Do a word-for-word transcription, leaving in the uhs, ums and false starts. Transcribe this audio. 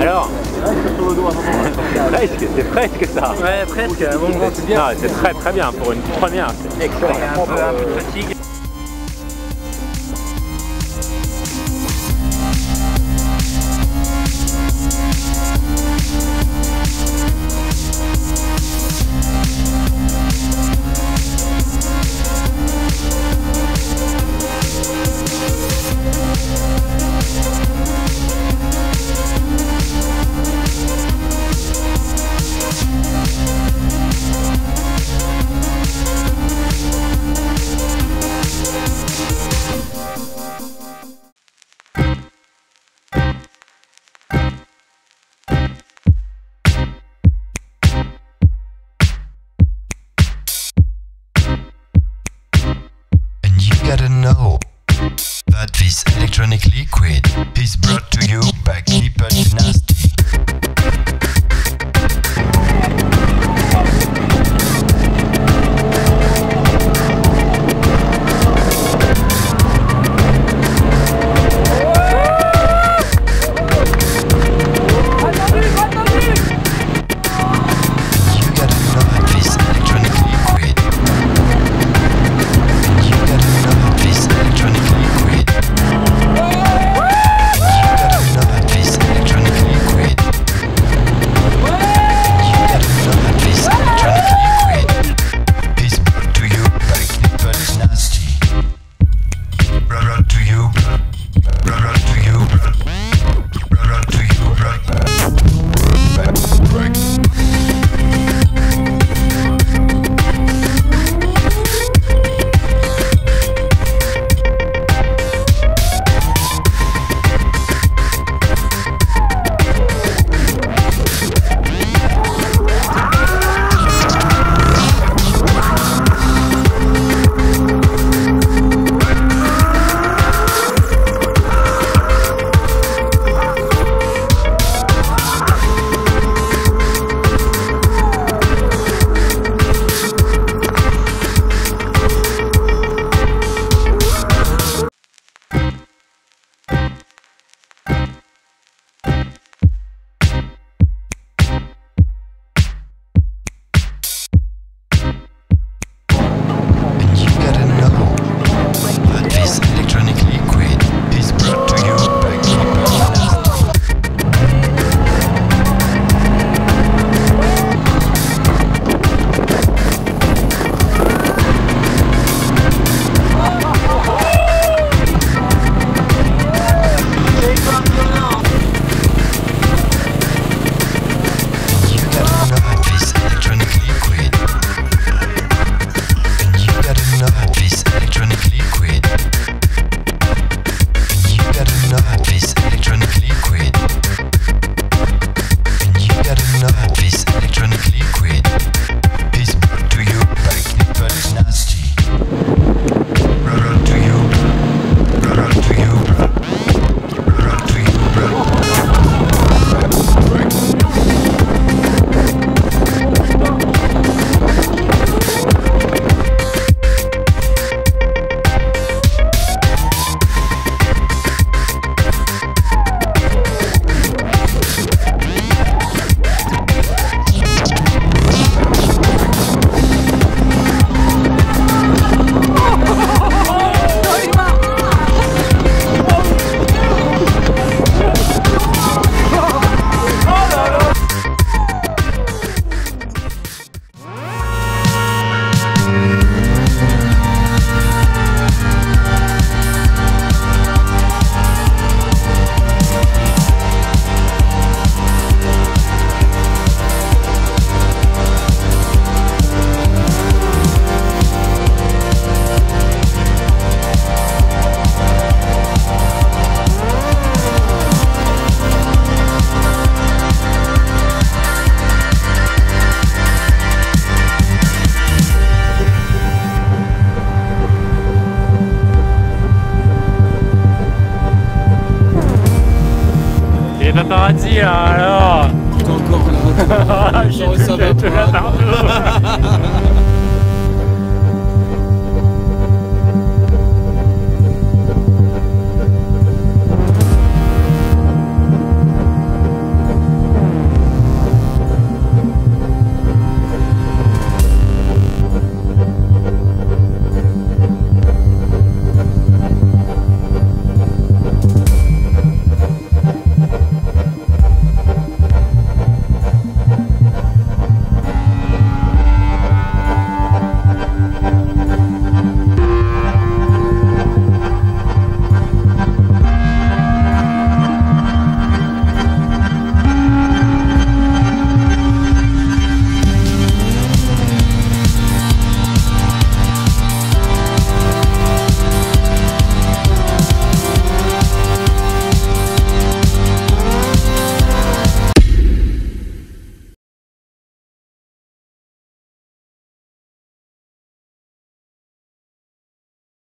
Alors? Presque, c'est presque ça. Ouais, presque. Bon, c'est bien. C'est très très bien pour une première. C'est excellent. Un peu, un peu de fatigue. Gotta know that this electronic liquid is brought to you by Klippa Gymnastics. Paparazzi, alors. Encore là. Je suis là.